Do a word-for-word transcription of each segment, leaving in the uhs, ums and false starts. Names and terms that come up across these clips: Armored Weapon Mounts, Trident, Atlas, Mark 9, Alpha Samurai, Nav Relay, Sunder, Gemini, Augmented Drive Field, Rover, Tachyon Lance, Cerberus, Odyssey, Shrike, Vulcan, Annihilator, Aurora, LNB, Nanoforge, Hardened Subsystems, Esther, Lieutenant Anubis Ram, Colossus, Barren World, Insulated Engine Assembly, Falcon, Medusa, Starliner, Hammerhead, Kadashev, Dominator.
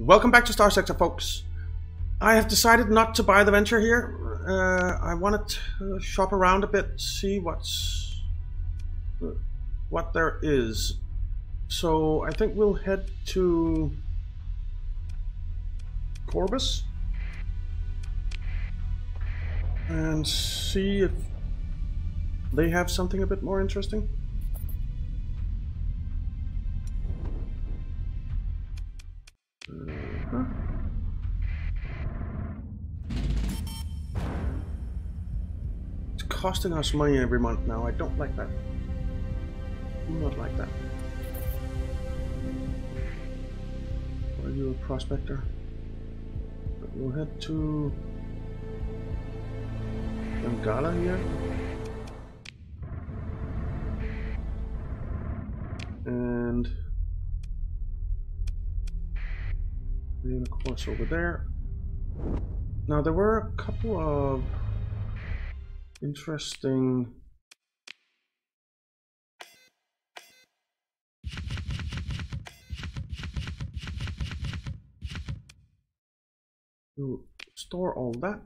Welcome back to Starsector, folks. I have decided not to buy the Venture here. Uh, I wanted to shop around a bit, see what's what there is. So I think we'll head to Corvus and see if they have something a bit more interesting. Uh-huh. It's costing us money every month now. I don't like that. Do not like that. Are you a prospector? But we'll head to Angala here. And then of course over there. Now there were a couple of interesting to store all that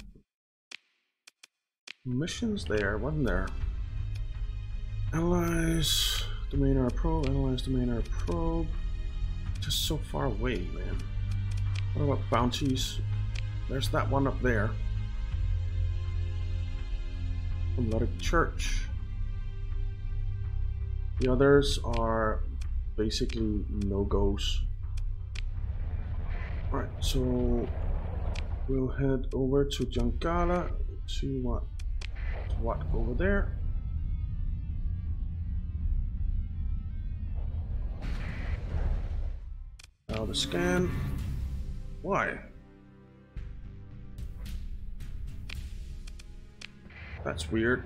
missions there, wasn't there? Analyze Dominator probe, analyze Dominator probe. Just so far away, man. What about bounties? There's that one up there. Melodic Church. The others are basically no-goes. Alright, so we'll head over to Jangala, see what what over there. Now the scan. Why? That's weird.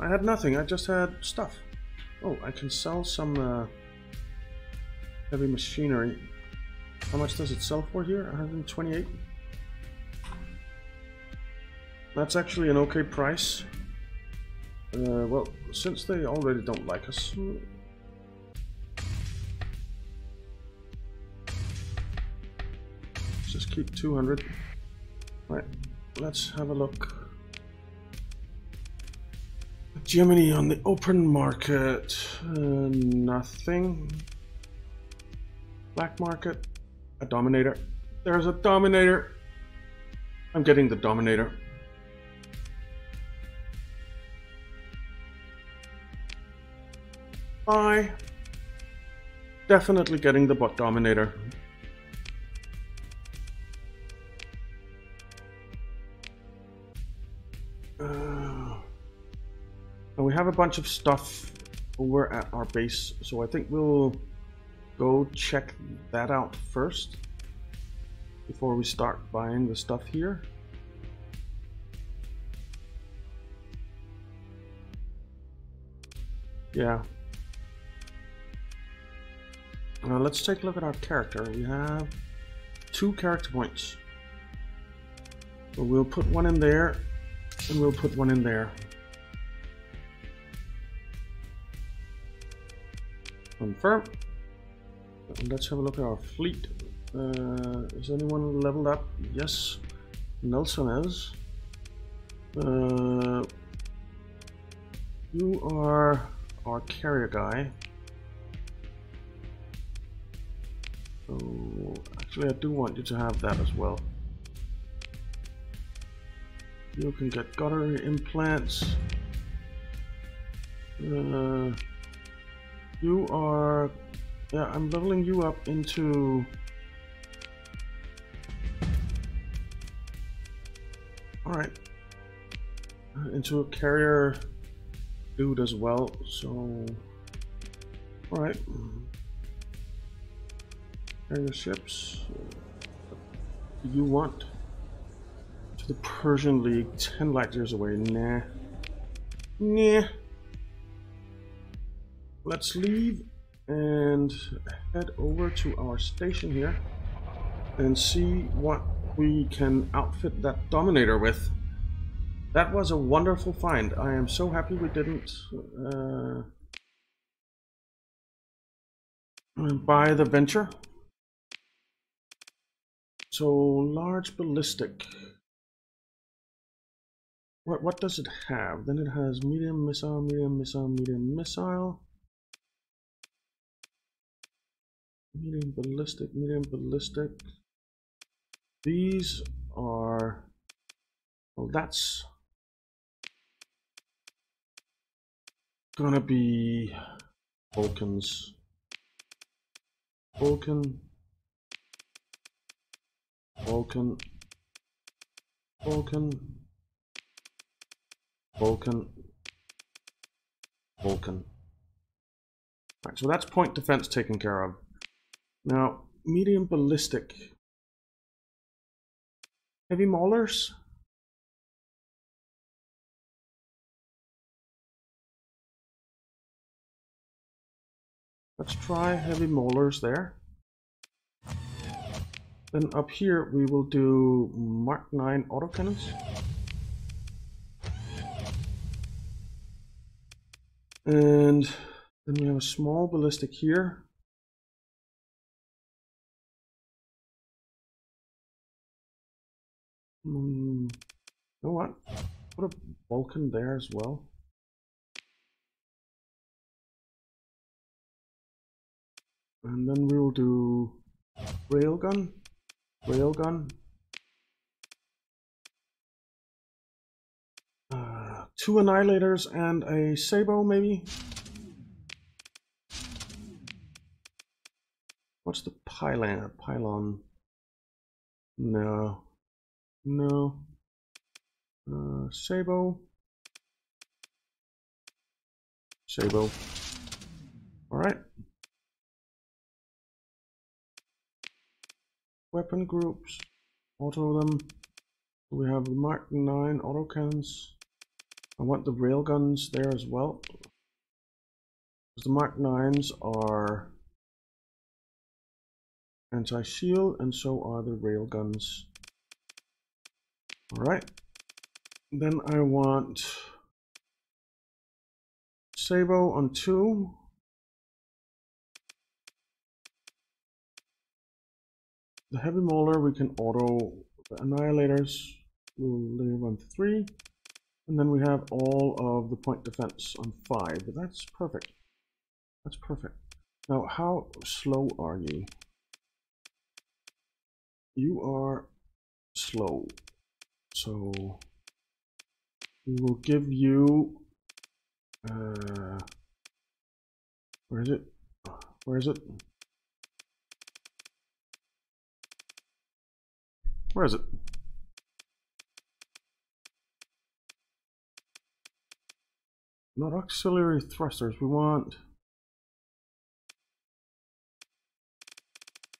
I had nothing, I just had stuff. Oh, I can sell some uh, heavy machinery. How much does it sell for here? one hundred twenty-eight. That's actually an okay price. Uh, well, since they already don't like us, just keep two hundred. Right, let's have a look. Gemini on the open market, uh, nothing. Black market, a Dominator. There's a Dominator. I'm getting the Dominator. I definitely getting the bot Dominator. Have a bunch of stuff over at our base, so I think we'll go check that out first before we start buying the stuff here. Yeah. Now let's take a look at our character. We have two character points. So we'll put one in there and we'll put one in there. Confirm. Let's have a look at our fleet. Uh, is anyone leveled up? Yes, Nelson is. Uh, you are our carrier guy. Oh, actually, I do want you to have that as well. You can get guttery implants. Uh, You are... yeah, I'm leveling you up into... Alright. Into a carrier dude as well, so... Alright. Carrier ships. What do you want? To the Persian League, ten light years away. Nah. Nah. Let's leave and head over to our station here and see what we can outfit that Dominator with. That was a wonderful find. I am so happy we didn't uh, buy the Venture. So large ballistic. What what does it have? Then it has medium missile, medium missile, medium missile. Medium ballistic, medium ballistic. These are, well, that's gonna be Vulcans. Vulcan, Vulcan, Vulcan, Vulcan, Vulcan. Right, so that's point defense taken care of. Now, medium ballistic. Heavy maulers? Let's try heavy maulers there. Then up here we will do Mark nine autocannons. And then we have a small ballistic here. Mm, you know what? Put a Vulcan there as well. And then we will do Railgun, Railgun. Uh, two Annihilators and a Sabot, maybe? What's the pylon? Pylon? No. No. Uh, Sabot. Sabot. Alright. Weapon groups. Auto them. We have the Mark nine autocannons. I want the railguns there as well. The Mark nines are anti-shield, and so are the railguns. Alright, then I want Sabot on two. The heavy mauler we can auto, the annihilators will live on three. And then we have all of the point defense on five. That's perfect. That's perfect. Now, how slow are you? You are slow. So we will give you, uh, where is it? Where is it? Where is it? Not auxiliary thrusters, we want,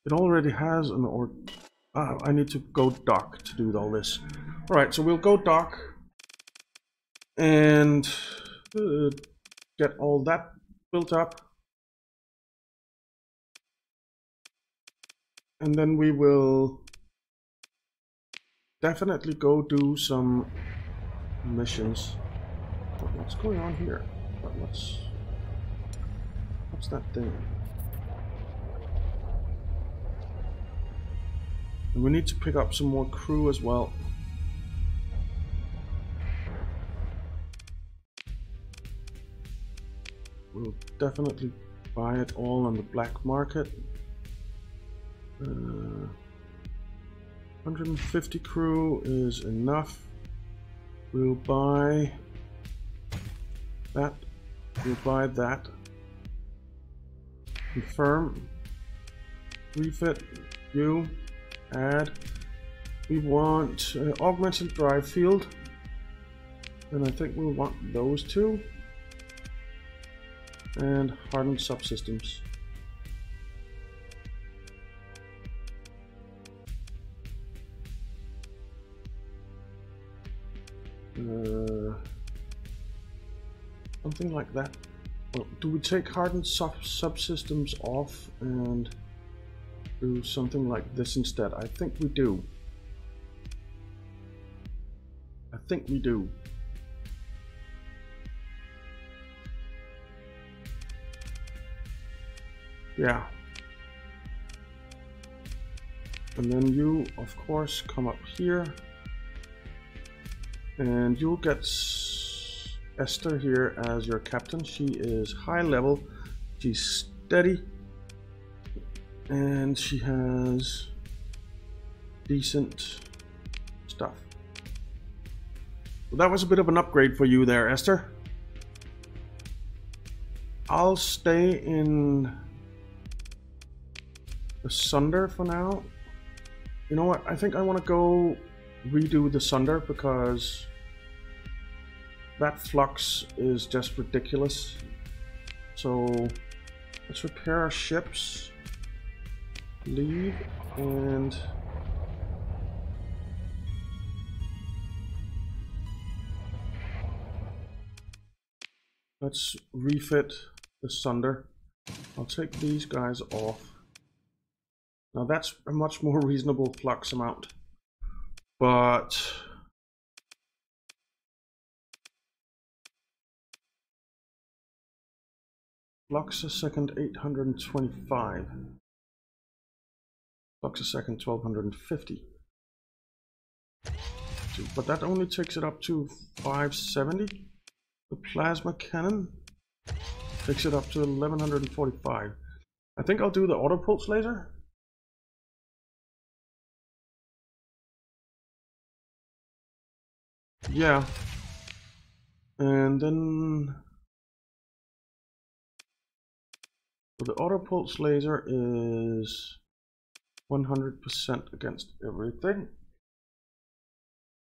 it already has an or, ah, I need to go dock to do all this. All right, so we'll go dock and uh, get all that built up. And then we will definitely go do some missions. What's going on here? What's, what's that thing? And we need to pick up some more crew as well. We'll definitely buy it all on the black market. Uh, one hundred fifty crew is enough. We'll buy that. We'll buy that. Confirm. Refit. You. Add. We want uh, Augmented Drive Field. And I think we'll want those two. And Hardened Subsystems. Uh, something like that. Well, do we take Hardened sub Subsystems off and do something like this instead? I think we do. I think we do. Yeah. And then you, of course, come up here. And you'll get Esther here as your captain. She is high level. She's steady. And she has decent stuff. Well, that was a bit of an upgrade for you there, Esther. I'll stay in the Sunder for now. You know what? I think I want to go redo the Sunder because that flux is just ridiculous. So let's repair our ships, leave, and let's refit the Sunder. I'll take these guys off. Now that's a much more reasonable flux amount, but flux a second eight hundred twenty-five, flux a second twelve fifty, but that only takes it up to five seventy. The plasma cannon takes it up to eleven forty-five. I think I'll do the auto pulse laser. Yeah, and then the auto pulse laser is one hundred percent against everything.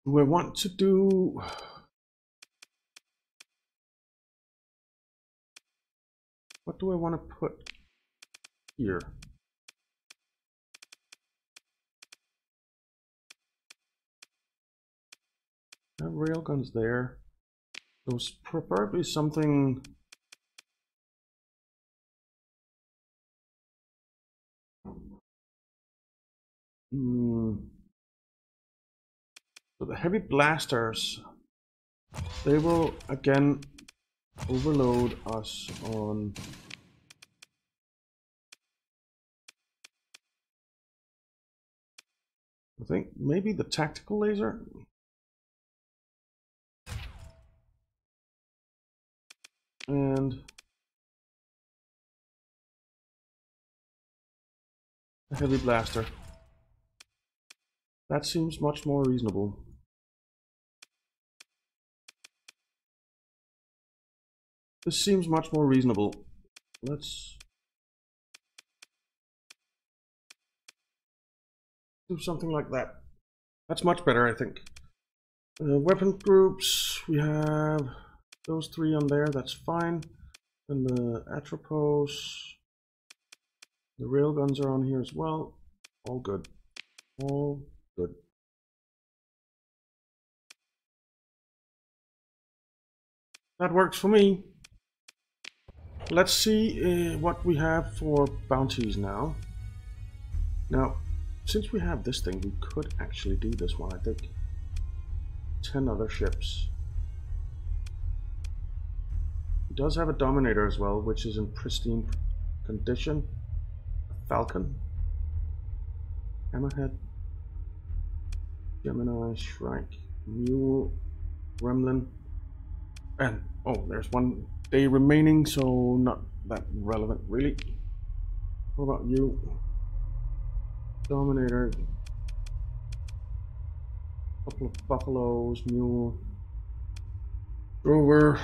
We want to do what do I want to put here? I have railguns there. There's preferably something mm. So the heavy blasters, they will again overload us on I think maybe the tactical laser. And a heavy blaster. That seems much more reasonable. This seems much more reasonable. Let's do something like that. That's much better, I think. Uh, weapon groups, we have those three on there, that's fine. And the Atropos, the railguns are on here as well. All good. All good. That works for me. Let's see uh, what we have for bounties now. Now, since we have this thing, we could actually do this one, I think. ten other ships. Does have a Dominator as well, which is in pristine condition. A Falcon, Hammerhead, Gemini, Shrike, Mule, Gremlin, and oh, there's one day remaining, so not that relevant really. What about you? Dominator, couple of Buffaloes, Mule, Rover.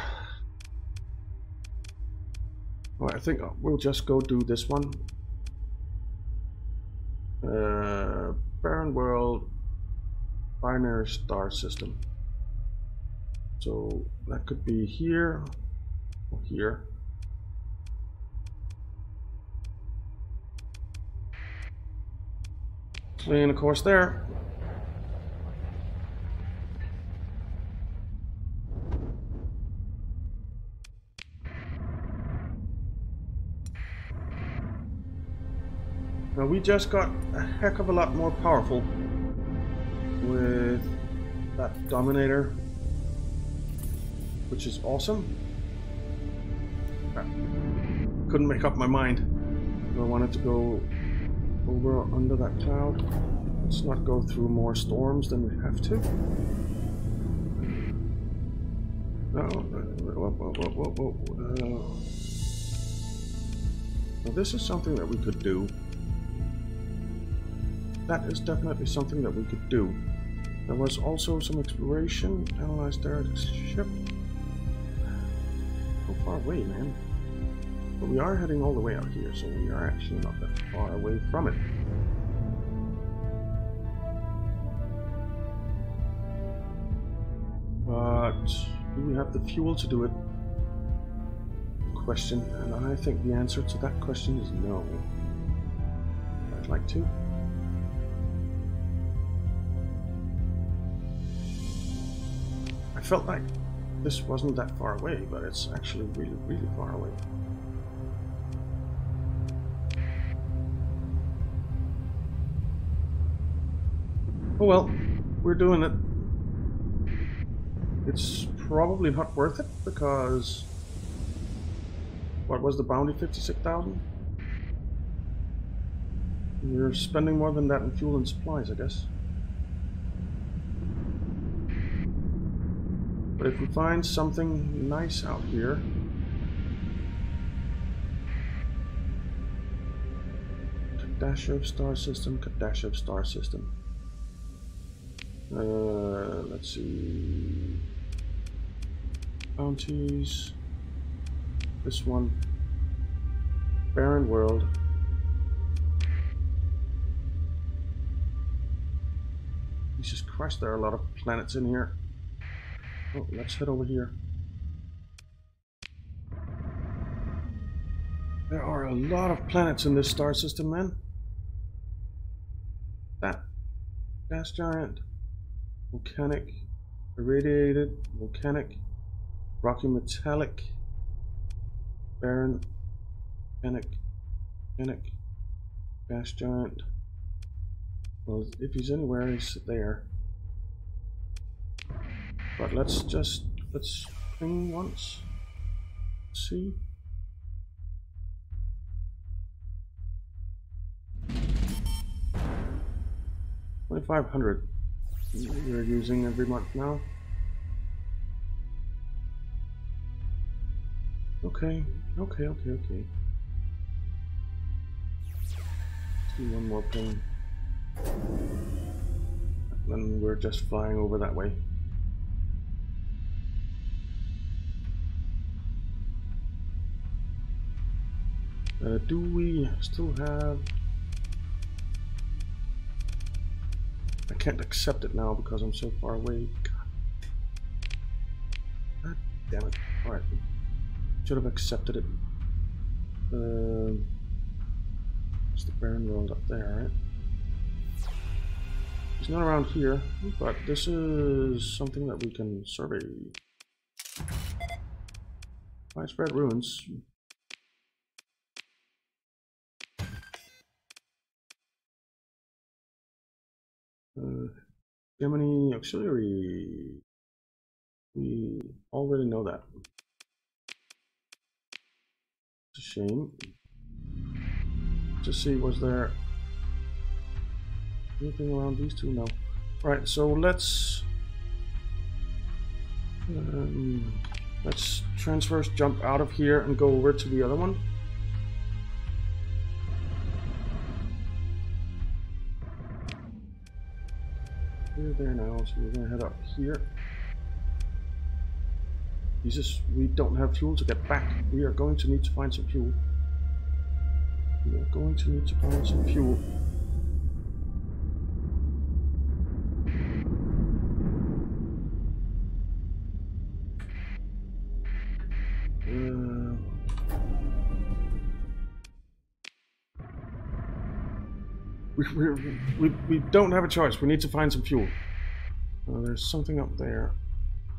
I think we'll just go do this one. Uh, Barren World, binary star system. So that could be here or here. And of course there. Now we just got a heck of a lot more powerful with that Dominator, which is awesome. Couldn't make up my mind if I wanted to go over under that cloud. Let's not go through more storms than we have to. No, whoa, whoa, whoa, whoa, whoa. Now this is something that we could do. That is definitely something that we could do. There was also some exploration. Analyze their ship. How far away, man? But we are heading all the way out here, so we are actually not that far away from it. But do we have the fuel to do it? Question, and I think the answer to that question is no. I'd like to. I felt like this wasn't that far away, but it's actually really, really far away. Oh well, we're doing it. It's probably not worth it because what was the bounty? fifty-six thousand? We're spending more than that in fuel and supplies, I guess. But if we find something nice out here, Kadashev star system, Kadashev star system. Uh, let's see. Bounties. This one. Barren World. Jesus Christ, there are a lot of planets in here. Oh, let's head over here. There are a lot of planets in this star system, man. That gas giant. Volcanic, irradiated, volcanic, rocky metallic, barren, volcanic, volcanic, gas giant. Well, if he's anywhere, he's there. But let's just, let's ping once. See? twenty-five hundred. We're using every month now. Okay, okay, okay, okay. Let's do one more ping. And then we're just flying over that way. Uh, do we still have... I can't accept it now because I'm so far away. God, God damn it. Alright. Should have accepted it. Um, it's the Barren World up there, right? It's not around here, but this is something that we can survey. Widespread ruins. Uh, Gemini auxiliary. We already know that. It's a shame. Just see, was there anything around these two? No. Right. So let's um, let's transverse jump out of here and go over to the other one. We're there now, so we're gonna head up here. Jesus, we don't have fuel to get back. We are going to need to find some fuel. We are going to need to find some fuel. We're, we, we don't have a choice. We need to find some fuel. Uh, there's something up there.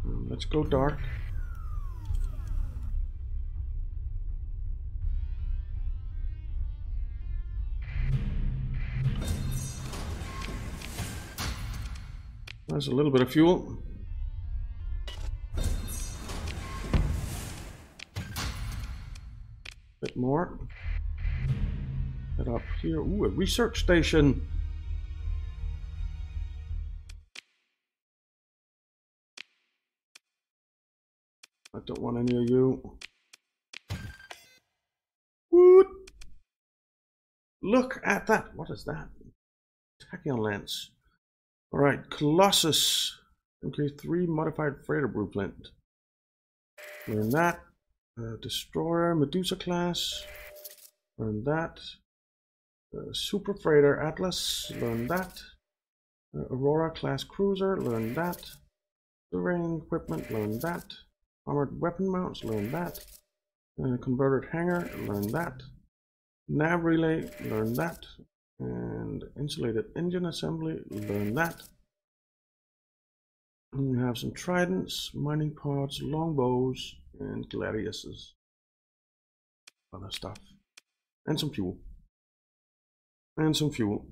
Um, let's go dark. There's a little bit of fuel. Bit more. head up here. Ooh, a research station. I don't want any of you. Woot. Look at that. What is that? Tachyon Lance. All right, Colossus. M K three modified freighter blueprint. Learn that. Uh, Destroyer, Medusa class. Learn that. Uh, Super Freighter Atlas. Learn that. Uh, Aurora class cruiser. Learn that. Surveying equipment. Learn that. Armored weapon mounts. Learn that. Uh, converted hangar. Learn that. Nav relay. Learn that. And insulated engine assembly. Learn that. We have some tridents, mining pods, longbows, and gladiuses. Other stuff. And some fuel. And some fuel.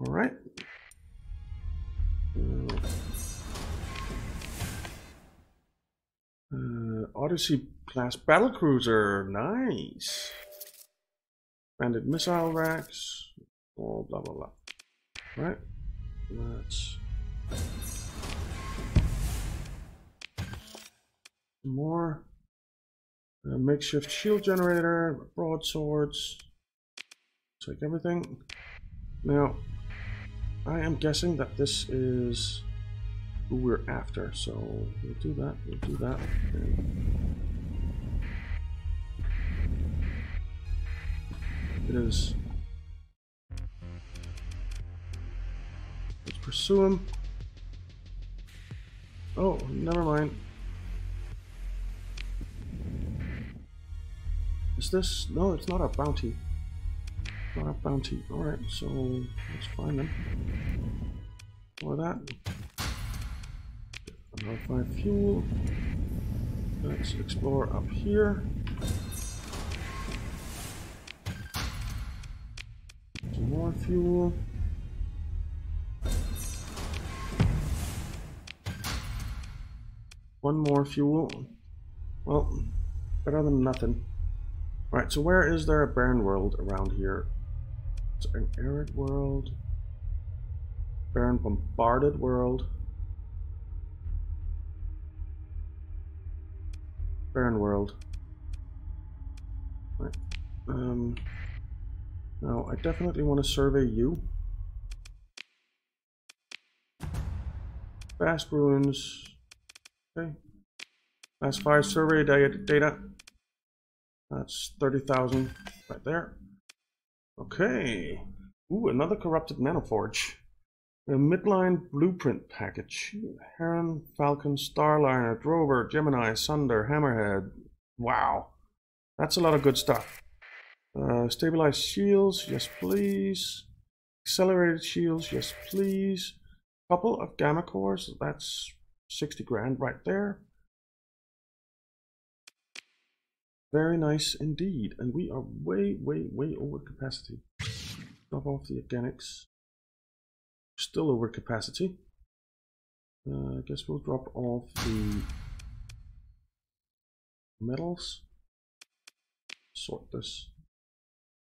Alright. Uh, Odyssey class battlecruiser. Nice. Banded missile racks. Blah, blah, blah, blah. Alright. Let's more uh, makeshift shield generator, broadswords. Take everything. Now, I am guessing that this is who we're after, so we'll do that. We'll do that. It is. Let's pursue him. Oh, never mind. Is this? No, it's not a bounty. Not a bounty. Alright, so let's find them. For that. Unmodified fuel. Let's explore up here. Some more fuel. One more fuel. Well, better than nothing. Right, so where is there a barren world around here? It's an arid world. Barren bombarded world. Barren world. Right. Um, now, I definitely want to survey you. Vast ruins. Okay. Last five survey data. That's thirty thousand right there. Okay. Ooh, another corrupted nanoforge. A midline blueprint package. Heron, Falcon, Starliner, Rover, Gemini, Sunder, Hammerhead. Wow. That's a lot of good stuff. Uh, stabilized shields. Yes, please. Accelerated shields. Yes, please. Couple of gamma cores. That's sixty grand right there. Very nice indeed. And we are way, way, way over capacity. Drop off the organics. Still over capacity. Uh, I guess we'll drop off the metals. Sort this.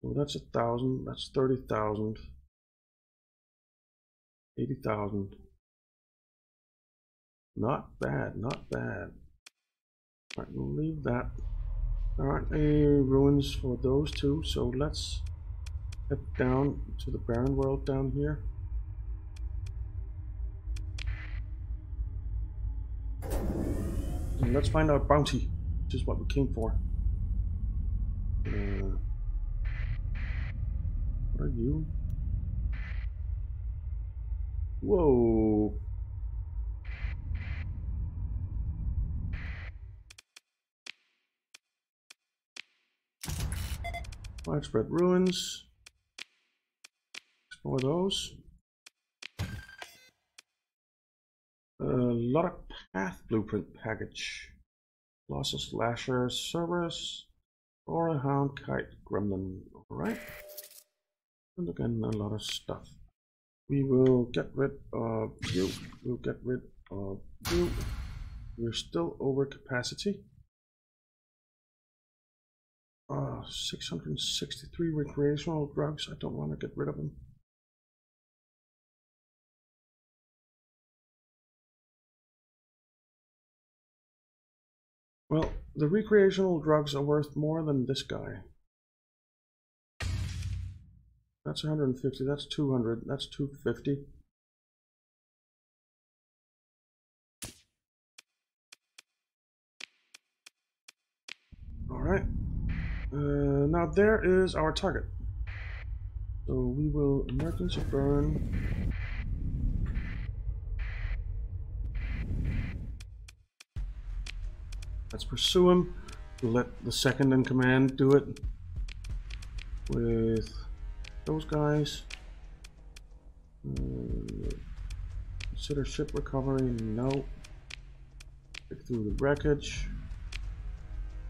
So that's a thousand. That's thirty thousand. eighty thousand. Not bad, not bad. Alright, we'll leave that. There aren't any ruins for those two, so let's head down to the barren world down here. And let's find our bounty, which is what we came for. Uh, what are you? Whoa! Widespread ruins. Explore those. A lot of path blueprint package. Colossus, Lasher, Cerberus, Aura, Hound, Kite, Gremlin. Alright. And again, a lot of stuff. We will get rid of you. We'll get rid of you. We're still over capacity. uh, six hundred sixty-three recreational drugs. I don't want to get rid of them. Well, the recreational drugs are worth more than this guy. That's one hundred fifty, that's two hundred, that's two fifty. Alright, uh, now there is our target. So we will emergency burn. Let's pursue him. Let the second in command do it with those guys. Uh, consider ship recovery. No. Get through the wreckage.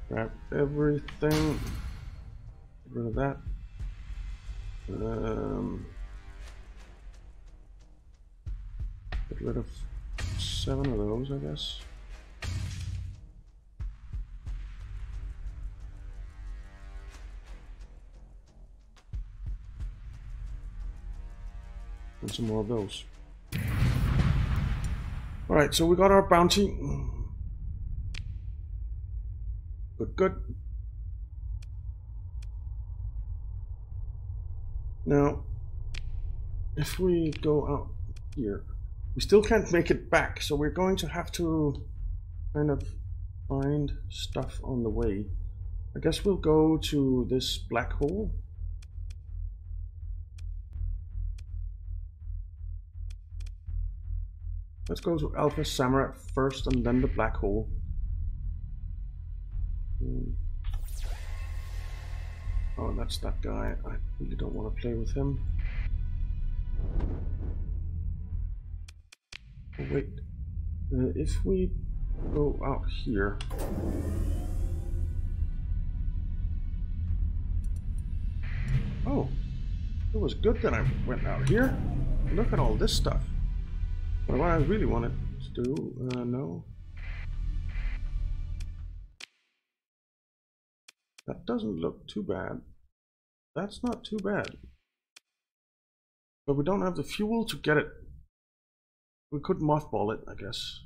Grab everything. Get rid of that. Um, get rid of seven of those, I guess. And some more of those. All right, so we got our bounty. Good, good. Now, if we go out here, we still can't make it back, so we're going to have to kind of find stuff on the way. I guess we'll go to this black hole. Let's go to Alpha Samurai first and then the black hole. Oh, that's that guy. I really don't want to play with him. Oh, wait. Uh, if we go out here. Oh, it was good that I went out here. Look at all this stuff. But what I really wanted to do, uh, no. That doesn't look too bad. That's not too bad. But we don't have the fuel to get it. We could mothball it, I guess.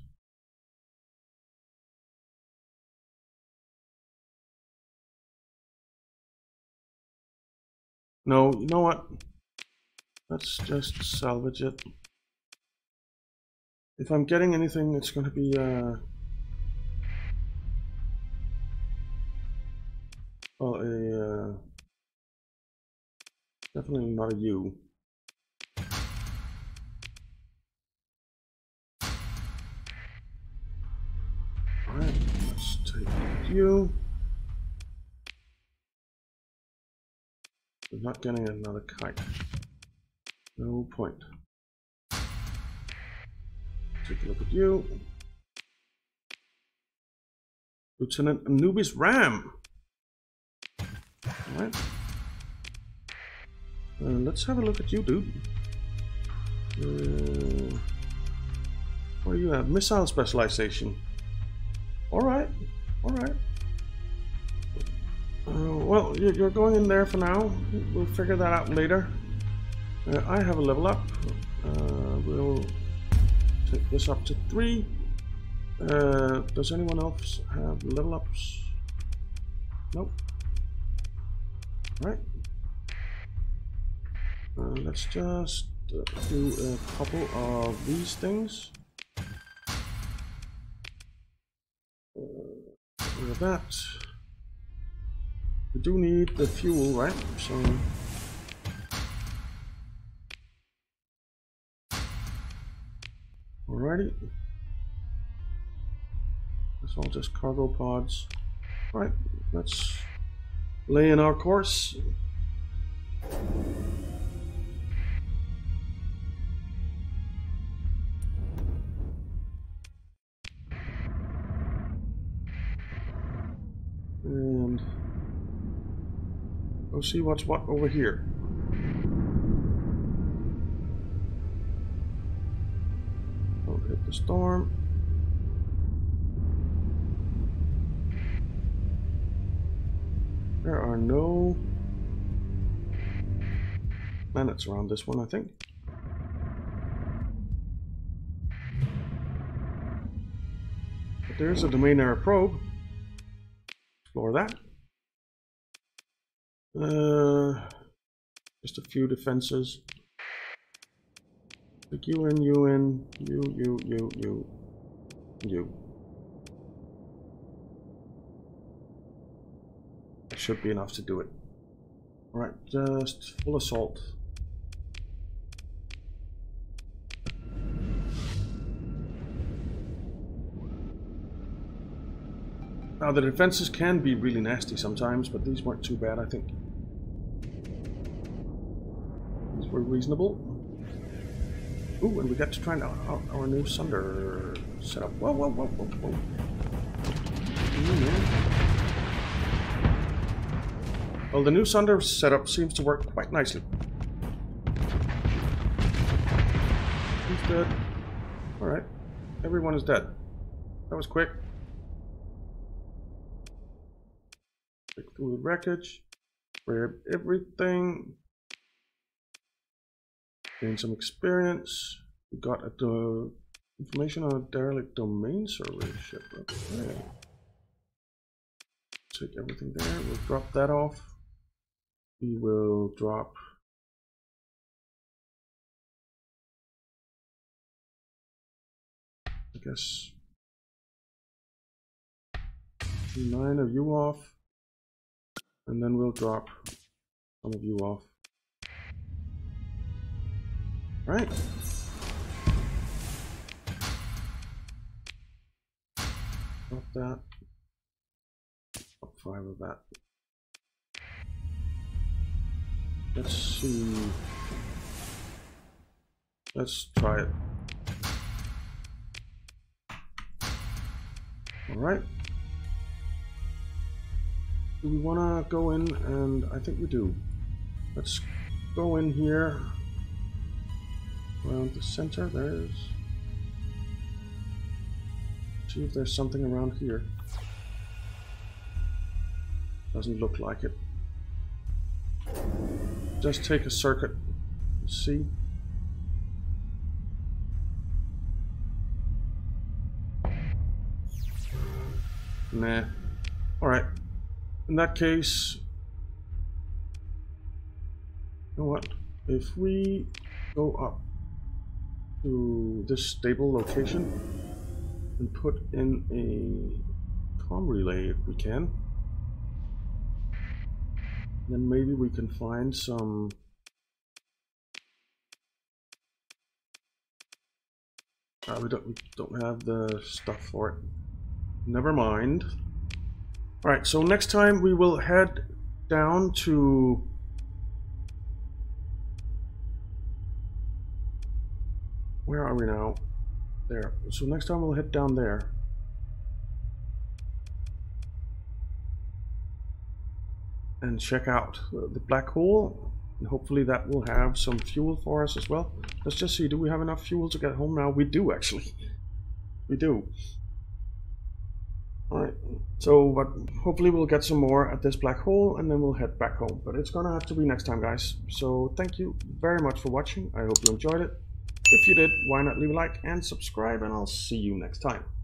No, you know what? Let's just salvage it. If I'm getting anything, it's going to be uh, well, a uh, definitely not a U. All right, let's take you. We're not getting another kite. No point. Take a look at you. Lieutenant Anubis Ram. Alright. Uh, let's have a look at you, dude. Uh, what do you have? Missile specialization. Alright. Alright. Uh, well, you're going in there for now. We'll figure that out later. Uh, I have a level up. Uh, we'll take this up to three. Uh, does anyone else have level ups? Nope. Right. Uh, let's just uh, do a couple of these things. Uh, get rid of that. We do need the fuel, right? So. Alrighty. That's all just cargo pods. Alright, let's lay in our course. And go see what's what over here. Hit the storm. There are no planets around this one, I think. But there's a Dominator probe. Explore that. Uh, just a few defenses. Like you in, you in, you, you, you, you, you. That should be enough to do it. Alright, just full assault. Now the defenses can be really nasty sometimes, but these weren't too bad, I think. These were reasonable. Ooh, and we got to try out our, our new Sunder setup. Whoa, whoa, whoa, whoa, whoa. Ooh, yeah. Well, the new Sunder setup seems to work quite nicely. He's dead. Alright. Everyone is dead. That was quick. Pick through the wreckage. Grab everything. Gain some experience. We got a uh, information on a derelict domain survey ship. Okay. Take everything there. We'll drop that off. We will drop I guess nine of you off. And then we'll drop some of you off. Right. Drop that. Drop five of that. Let's see. Let's try it. Alright. Do we wanna go in? And I think we do. Let's go in here. Around the center, there's. See if there's something around here. Doesn't look like it. Just take a circuit and see. Nah. Alright. In that case. You know what? If we go up to this stable location and put in a comm relay if we can. Then maybe we can find some uh, we don't we don't have the stuff for it. Never mind. Alright, so next time we will head down to where are we now? There. So next time we'll head down there. And check out the black hole. And hopefully that will have some fuel for us as well. Let's just see, do we have enough fuel to get home now? We do, actually. We do. Alright. So, but hopefully we'll get some more at this black hole and then we'll head back home. But it's gonna have to be next time, guys. So thank you very much for watching. I hope you enjoyed it. If you did, why not leave a like and subscribe, and I'll see you next time.